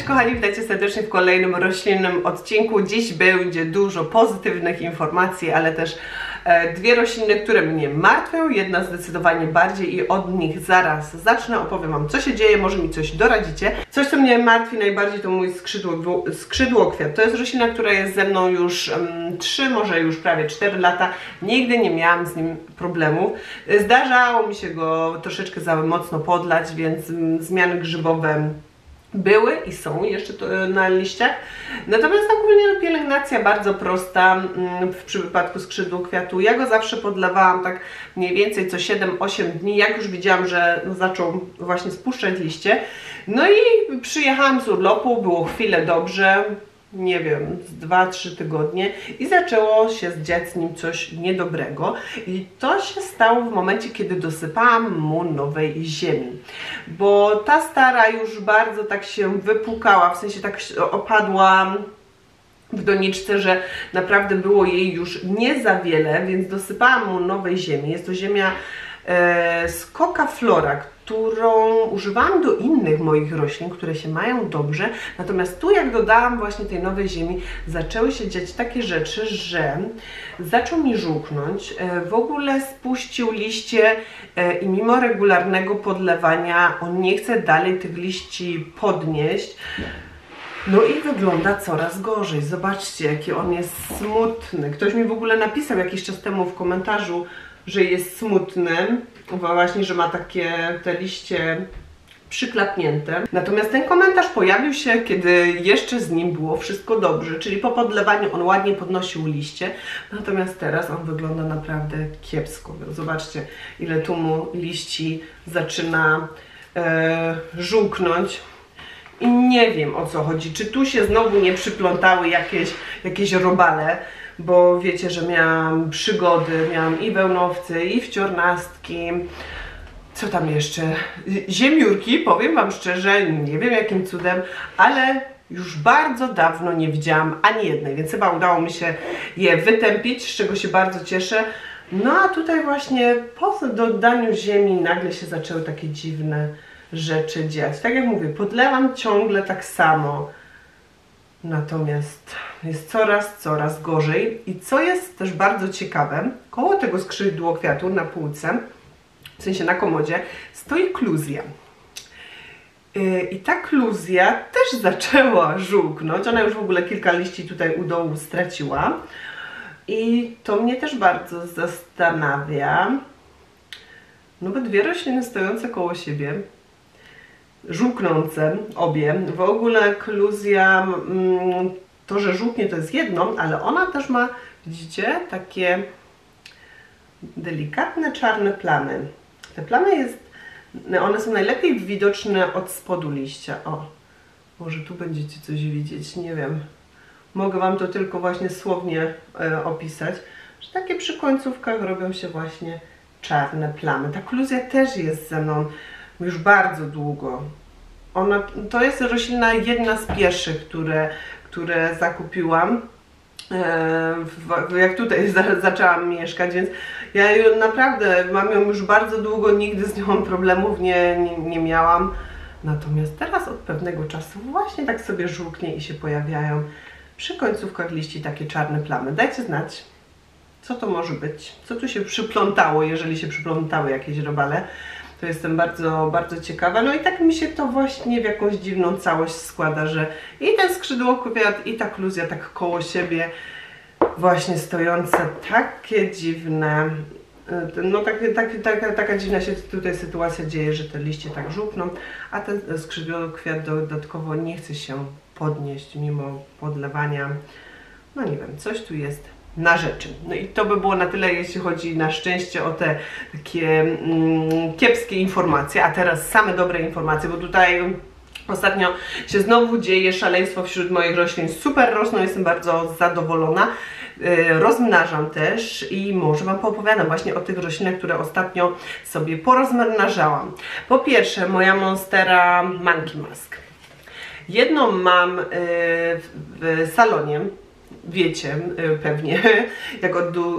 Cześć kochani, witajcie serdecznie w kolejnym roślinnym odcinku. Dziś będzie dużo pozytywnych informacji, ale też dwie rośliny, które mnie martwią. Jedna zdecydowanie bardziej i od nich zaraz zacznę. Opowiem wam, co się dzieje, może mi coś doradzicie. Coś, co mnie martwi najbardziej, to mój skrzydłokwiat. To jest roślina, która jest ze mną już 3, może już prawie 4 lata. Nigdy nie miałam z nim problemów. Zdarzało mi się go troszeczkę za mocno podlać, więc zmiany grzybowe były i są jeszcze na liściach. Natomiast ogólnie pielęgnacja bardzo prosta przy wypadku skrzydłokwiatu. Ja go zawsze podlewałam tak mniej więcej co 7-8 dni, jak już widziałam, że zaczął właśnie spuszczać liście. No i przyjechałam z urlopu, było chwilę dobrze, nie wiem, 2-3 tygodnie i zaczęło się dziać z nim coś niedobrego i to się stało w momencie, kiedy dosypałam mu nowej ziemi, bo ta stara już bardzo tak się wypukała, w sensie tak opadła w doniczce, że naprawdę było jej już nie za wiele, więc dosypałam mu nowej ziemi. Jest to ziemia z Coco Flora, którą używałam do innych moich roślin, które się mają dobrze, natomiast tu jak dodałam właśnie tej nowej ziemi, zaczęły się dziać takie rzeczy, że zaczął mi żółknąć, w ogóle spuścił liście i mimo regularnego podlewania on nie chce dalej tych liści podnieść. No i wygląda coraz gorzej. Zobaczcie, jaki on jest smutny. Ktoś mi w ogóle napisał jakiś czas temu w komentarzu, że jest smutny, właśnie, że ma takie te liście przyklapnięte. Natomiast ten komentarz pojawił się, kiedy jeszcze z nim było wszystko dobrze, czyli po podlewaniu on ładnie podnosił liście, natomiast teraz on wygląda naprawdę kiepsko. Zobaczcie, ile tu mu liści zaczyna żółknąć. I nie wiem, o co chodzi, czy tu się znowu nie przyplątały jakieś robale, bo wiecie, że miałam przygody, miałam i wełnowce, i wciornastki, co tam jeszcze, ziemiórki, powiem wam szczerze, nie wiem jakim cudem, ale już bardzo dawno nie widziałam ani jednej, więc chyba udało mi się je wytępić, z czego się bardzo cieszę. No a tutaj właśnie po dodaniu ziemi nagle się zaczęły takie dziwne rzeczy dziać. Tak jak mówię, podlewam ciągle tak samo, natomiast jest coraz gorzej. I co jest też bardzo ciekawe, koło tego skrzydłokwiatu na półce, w sensie na komodzie, stoi kluzja. I ta kluzja też zaczęła żółknąć, ona już w ogóle kilka liści tutaj u dołu straciła i to mnie też bardzo zastanawia, no bo dwie rośliny stojące koło siebie, żółknące obie. W ogóle kluzja, to, że żółknie, to jest jedno, ale ona też ma, widzicie, takie delikatne czarne plamy. Te plamy one są najlepiej widoczne od spodu liścia. O, może tu będziecie coś widzieć, nie wiem. Mogę wam to tylko właśnie słownie opisać, że takie przy końcówkach robią się właśnie czarne plamy. Ta kluzja też jest ze mną już bardzo długo. To jest roślina jedna z pierwszych, które zakupiłam, jak tutaj zaczęłam mieszkać, więc ja ją naprawdę mam ją już bardzo długo, nigdy z nią problemów nie miałam. Natomiast teraz od pewnego czasu właśnie tak sobie żółknie i się pojawiają przy końcówkach liści takie czarne plamy. Dajcie znać, co to może być, co tu się przyplątało, jeżeli się przyplątały jakieś robale. To jestem bardzo ciekawa. No i tak mi się to właśnie w jakąś dziwną całość składa, że i ten skrzydłokwiat, i ta kluzja tak koło siebie właśnie stojące, takie dziwne, no taka dziwna się tutaj sytuacja dzieje, że te liście tak żółkną, a ten skrzydłokwiat dodatkowo nie chce się podnieść mimo podlewania. No nie wiem, coś tu jest na rzeczy. No i to by było na tyle, jeśli chodzi na szczęście o te takie kiepskie informacje, a teraz same dobre informacje, bo tutaj ostatnio się znowu dzieje szaleństwo wśród moich roślin. Super rosną, jestem bardzo zadowolona. Rozmnażam też i może wam poopowiadam właśnie o tych roślinach, które ostatnio sobie porozmnażałam. Po pierwsze, moja Monstera Monkey Mask. Jedną mam w salonie, wiecie pewnie, jak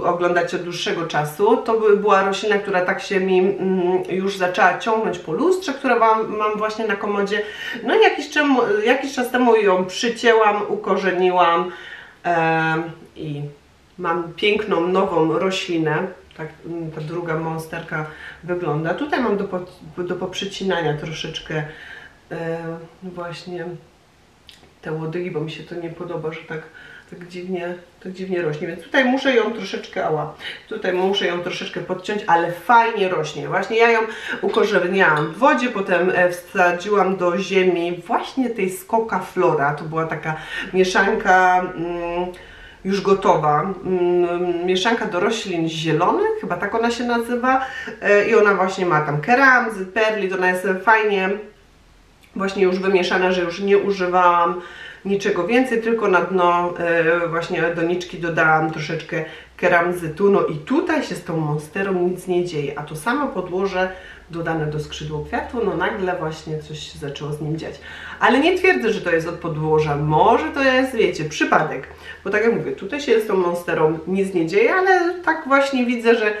oglądacie od dłuższego czasu, to była roślina, która tak się mi już zaczęła ciągnąć po lustrze, które mam właśnie na komodzie. No i jakiś czas temu ją przycięłam, ukorzeniłam i mam piękną, nową roślinę. Tak ta druga monsterka wygląda. Tutaj mam do poprzycinania troszeczkę właśnie te łodygi, bo mi się to nie podoba, że tak dziwnie rośnie, więc tutaj muszę ją troszeczkę, podciąć, ale fajnie rośnie. Właśnie ja ją ukorzeniałam w wodzie, potem wsadziłam do ziemi właśnie tej z Coco Flora, to była taka mieszanka już gotowa, mieszanka do roślin zielonych, chyba tak ona się nazywa, i ona właśnie ma tam keramzy, perlit, ona jest fajnie właśnie już wymieszana, że już nie używałam niczego więcej, tylko na dno właśnie doniczki dodałam troszeczkę keramzytu. No i tutaj się z tą monsterą nic nie dzieje, a to samo podłoże dodane do skrzydłokwiatu, no nagle właśnie coś się zaczęło z nim dziać. Ale nie twierdzę, że to jest od podłoża, może to jest, wiecie, przypadek, bo tak jak mówię, tutaj się z tą monsterą nic nie dzieje, ale tak właśnie widzę, że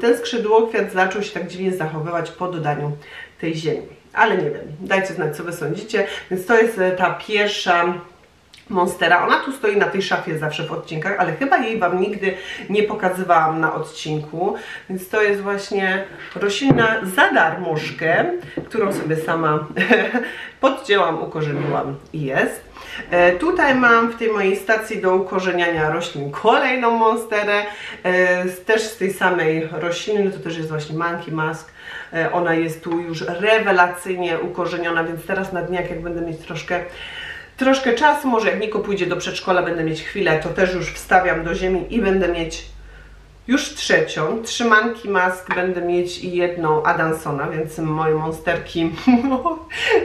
ten skrzydłokwiat zaczął się tak dziwnie zachowywać po dodaniu tej ziemi. Ale nie wiem, dajcie znać, co wy sądzicie. Więc to jest ta pierwsza monstera. Ona tu stoi na tej szafie zawsze w odcinkach, ale chyba jej wam nigdy nie pokazywałam na odcinku. Więc to jest właśnie roślina za darmożkę, którą sobie sama podcięłam, ukorzeniłam i jest. Tutaj mam w tej mojej stacji do ukorzeniania roślin kolejną monsterę, też z tej samej rośliny, to też jest właśnie Monkey Mask. Ona jest tu już rewelacyjnie ukorzeniona, więc teraz na dniach, jak będę mieć troszkę czasu, może jak Niko pójdzie do przedszkola, będę mieć chwilę, to też już wstawiam do ziemi i będę mieć już trzecią. 3 Monkey Mask będę mieć i 1 Adansona, więc moje monsterki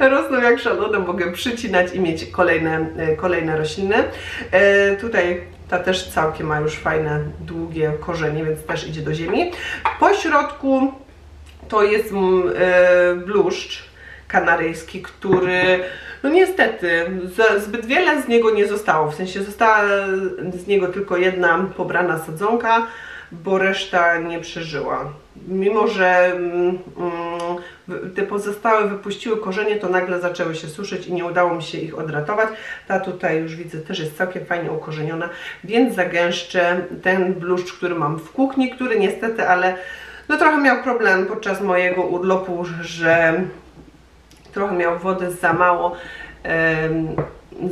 rosną jak szalone, mogę przycinać i mieć kolejne rośliny. Tutaj ta też całkiem ma już fajne, długie korzenie, więc też idzie do ziemi. Po środku to jest bluszcz kanaryjski, który no niestety zbyt wiele z niego nie zostało, w sensie została z niego tylko 1 pobrana sadzonka, bo reszta nie przeżyła. Mimo że te pozostałe wypuściły korzenie, to nagle zaczęły się suszyć i nie udało mi się ich odratować. Ta tutaj już widzę też jest całkiem fajnie ukorzeniona, więc zagęszczę ten bluszcz, który mam w kuchni, który niestety, ale no trochę miał problem podczas mojego urlopu, że trochę miał wody za mało,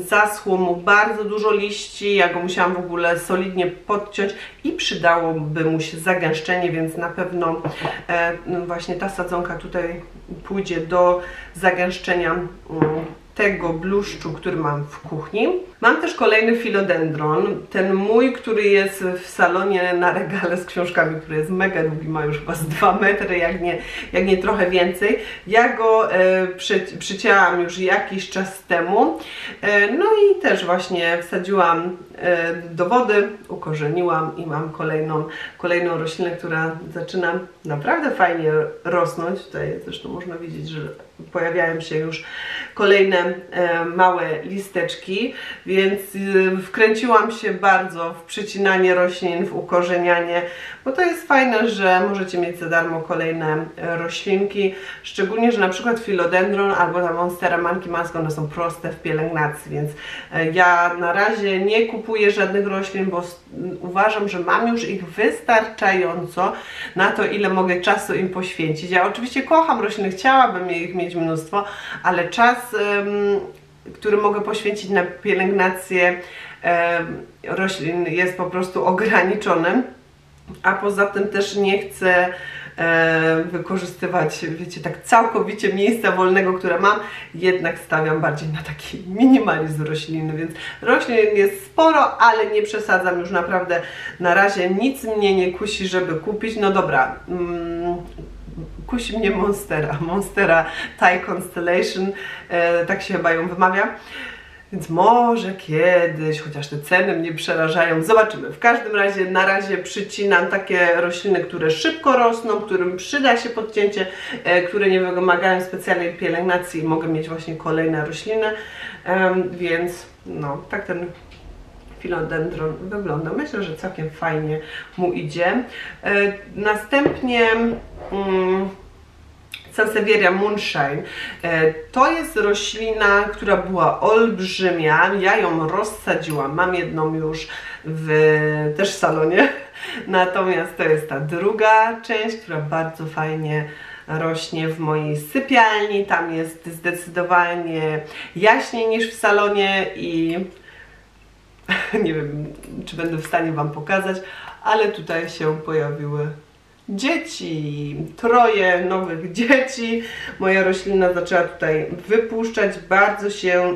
zaschło mu bardzo dużo liści, ja go musiałam w ogóle solidnie podciąć i przydałoby mu się zagęszczenie, więc na pewno właśnie ta sadzonka tutaj pójdzie do zagęszczenia tego bluszczu, który mam w kuchni. Mam też kolejny filodendron, ten mój, który jest w salonie na regale z książkami, który jest mega długi, ma już chyba z 2 metry, jak nie trochę więcej. Ja go przycięłam już jakiś czas temu, no i też właśnie wsadziłam do wody, ukorzeniłam i mam kolejną roślinę, która zaczyna naprawdę fajnie rosnąć. Tutaj zresztą można widzieć, że pojawiają się już kolejne małe listeczki, więc wkręciłam się bardzo w przycinanie roślin, w ukorzenianie, bo to jest fajne, że możecie mieć za darmo kolejne roślinki, szczególnie, że na przykład filodendron albo ta monstera Monkey Mask, one są proste w pielęgnacji, więc ja na razie nie kupuję żadnych roślin, bo uważam, że mam już ich wystarczająco na to, ile mogę czasu im poświęcić. Ja oczywiście kocham rośliny, chciałabym ich mieć mnóstwo, ale czas, który mogę poświęcić na pielęgnację roślin, jest po prostu ograniczony, a poza tym też nie chcę wykorzystywać, wiecie, tak całkowicie miejsca wolnego, które mam, jednak stawiam bardziej na taki minimalizm rośliny, więc roślin jest sporo, ale nie przesadzam już naprawdę, na razie nic mnie nie kusi, żeby kupić, no dobra, kusi mnie Monstera Thai Constellation, tak się chyba ją wymawia, więc może kiedyś, chociaż te ceny mnie przerażają, zobaczymy. W każdym razie na razie przycinam takie rośliny, które szybko rosną, którym przyda się podcięcie, które nie wymagają specjalnej pielęgnacji i mogę mieć właśnie kolejne rośliny, więc no, tak ten filodendron wygląda. Myślę, że całkiem fajnie mu idzie. Następnie Sansevieria Moonshine. To jest roślina, która była olbrzymia. Ja ją rozsadziłam. Mam jedną już też w salonie. Natomiast to jest ta druga część, która bardzo fajnie rośnie w mojej sypialni. Tam jest zdecydowanie jaśniej niż w salonie i nie wiem, czy będę w stanie Wam pokazać, ale tutaj się pojawiły dzieci, 3 nowych dzieci. Moja roślina zaczęła tutaj wypuszczać.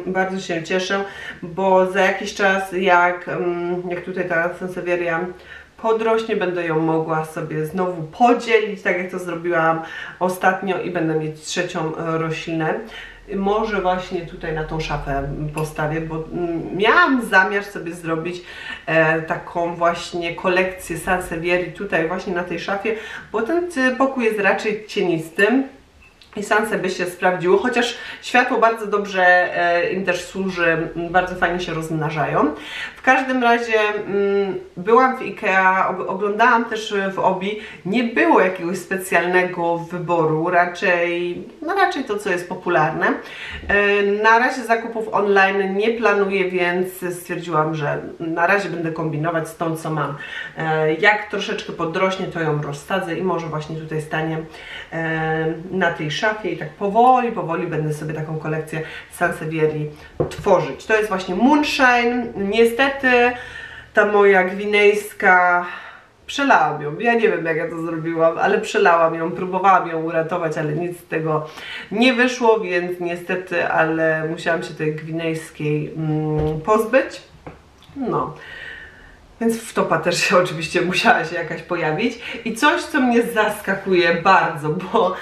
Bardzo się cieszę, bo za jakiś czas, jak tutaj ta Sansevieria podrośnie, będę ją mogła sobie znowu podzielić, tak jak to zrobiłam ostatnio, i będę mieć 3. roślinę. Może właśnie tutaj na tą szafę postawię, bo miałam zamiar sobie zrobić taką właśnie kolekcję Sansevierii tutaj właśnie na tej szafie, bo ten pokój jest raczej cienistym i Sanse by się sprawdziło, chociaż światło bardzo dobrze im też służy, bardzo fajnie się rozmnażają. W każdym razie byłam w IKEA, oglądałam też w Obi, nie było jakiegoś specjalnego wyboru, raczej to, co jest popularne. Na razie zakupów online nie planuję, więc stwierdziłam, że na razie będę kombinować z tą, co mam. Jak troszeczkę podrośnie, to ją rozsadzę i może właśnie tutaj stanie na tej szafie. I tak powoli będę sobie taką kolekcję Sansevierii tworzyć. To jest właśnie Moonshine. Niestety ta moja gwinejska, przelałam ją. Ja nie wiem, jak ja to zrobiłam, ale przelałam ją, próbowałam ją uratować, ale nic z tego nie wyszło, więc niestety, ale musiałam się tej gwinejskiej pozbyć. No. Więc wtopa też się oczywiście musiała się jakaś pojawić. I coś, co mnie zaskakuje bardzo, bo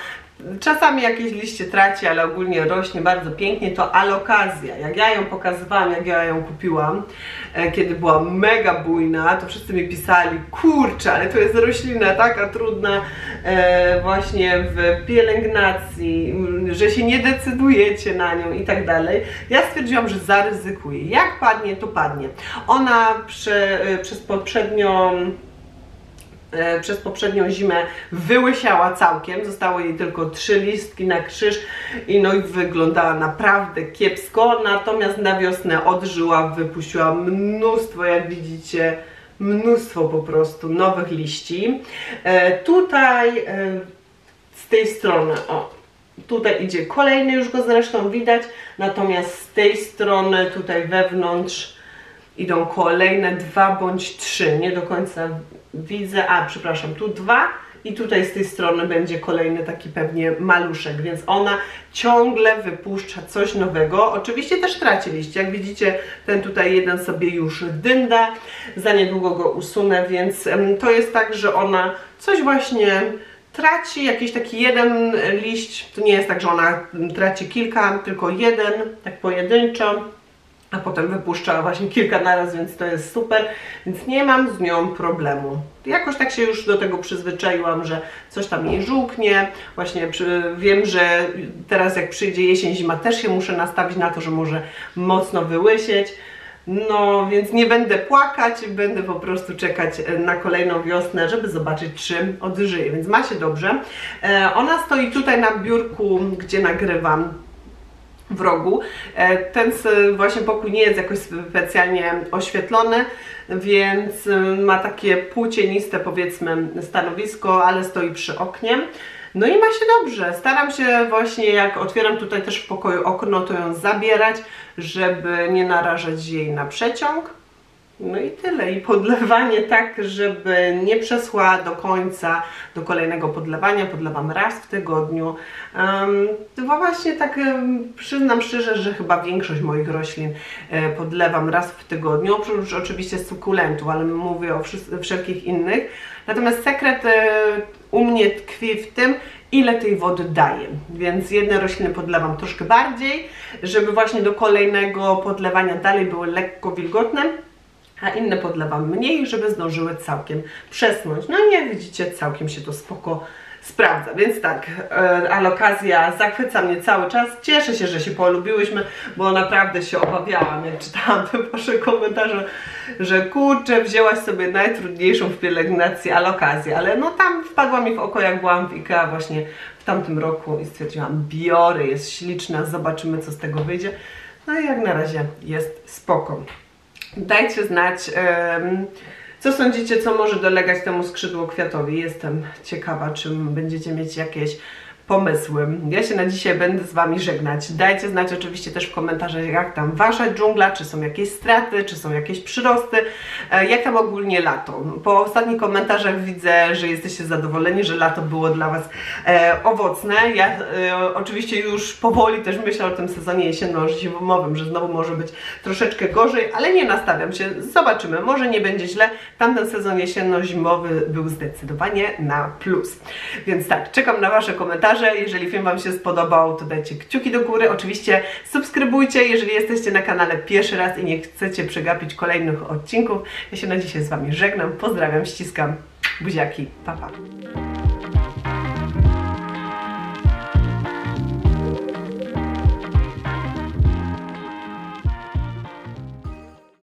czasami jakieś liście traci, ale ogólnie rośnie bardzo pięknie, to alokazja. Jak ja ją pokazywałam, jak ja ją kupiłam, kiedy była mega bujna, to wszyscy mi pisali: kurczę, ale to jest roślina taka trudna właśnie w pielęgnacji, że się nie decydujecie na nią i tak dalej. Ja stwierdziłam, że zaryzykuję. Jak padnie, to padnie. Ona przez poprzednią zimę wyłysiała całkiem, zostało jej tylko 3 listki na krzyż i no i wyglądała naprawdę kiepsko, natomiast na wiosnę odżyła, wypuściła mnóstwo, jak widzicie, mnóstwo po prostu nowych liści. Tutaj z tej strony, tutaj idzie kolejny, już go zresztą widać, natomiast z tej strony tutaj wewnątrz idą kolejne 2 bądź 3, nie do końca widzę, przepraszam, tu 2 i tutaj z tej strony będzie kolejny taki pewnie maluszek, więc ona ciągle wypuszcza coś nowego. Oczywiście też traci liście, jak widzicie, ten tutaj jeden sobie już dynda, za niedługo go usunę, więc to jest tak, że ona coś właśnie traci, jakiś taki jeden liść, to nie jest tak, że ona traci kilka, tylko jeden, tak pojedynczo, a potem wypuszczała właśnie kilka naraz, więc to jest super, więc nie mam z nią problemu. Jakoś tak się już do tego przyzwyczaiłam, że coś tam jej żółknie. Właśnie wiem, że teraz jak przyjdzie jesień, zima, też się muszę nastawić na to, że może mocno wyłysieć. No, więc nie będę płakać, będę po prostu czekać na kolejną wiosnę, żeby zobaczyć, czy odżyje, więc ma się dobrze. Ona stoi tutaj na biurku, gdzie nagrywam, w rogu. Ten właśnie pokój nie jest jakoś specjalnie oświetlony, więc ma takie półcieniste, powiedzmy, stanowisko, ale stoi przy oknie. No i ma się dobrze. Staram się właśnie, jak otwieram tutaj też w pokoju okno, to ją zabierać, żeby nie narażać jej na przeciąg. No i tyle. I podlewanie tak, żeby nie przesła do końca, do kolejnego podlewania. Podlewam raz w tygodniu. Bo właśnie tak przyznam szczerze, że chyba większość moich roślin podlewam raz w tygodniu. Oprócz oczywiście sukulentów, ale mówię o wszelkich innych. Natomiast sekret u mnie tkwi w tym, ile tej wody daję, więc jedne rośliny podlewam troszkę bardziej, żeby właśnie do kolejnego podlewania dalej były lekko wilgotne, a inne podlewam mniej, żeby zdążyły całkiem przeschnąć. No i jak widzicie, całkiem się to spoko sprawdza. Więc tak, alokazja zachwyca mnie cały czas. Cieszę się, że się polubiłyśmy, bo naprawdę się obawiałam, jak czytałam te wasze komentarze, że kurczę, wzięłaś sobie najtrudniejszą w pielęgnacji alokazję, ale no tam wpadła mi w oko, jak byłam w IKEA właśnie w tamtym roku i stwierdziłam, biorę, jest śliczna, zobaczymy, co z tego wyjdzie. No i jak na razie jest spoko. Dajcie znać, co sądzicie, co może dolegać temu skrzydło kwiatowi. Jestem ciekawa, czym będziecie mieć jakieś pomysły. Ja się na dzisiaj będę z wami żegnać. Dajcie znać oczywiście też w komentarzach, jak tam wasza dżungla, czy są jakieś straty, czy są jakieś przyrosty, jak tam ogólnie lato. Po ostatnich komentarzach widzę, że jesteście zadowoleni, że lato było dla was owocne. Ja oczywiście już powoli też myślę o tym sezonie jesienno-zimowym, że znowu może być troszeczkę gorzej, ale nie nastawiam się, zobaczymy, może nie będzie źle. Tamten sezon jesienno-zimowy był zdecydowanie na plus. Więc tak, czekam na wasze komentarze. Jeżeli film wam się spodobał, to dajcie kciuki do góry, oczywiście subskrybujcie, jeżeli jesteście na kanale pierwszy raz i nie chcecie przegapić kolejnych odcinków. Ja się na dzisiaj z wami żegnam, pozdrawiam, ściskam, buziaki, pa pa.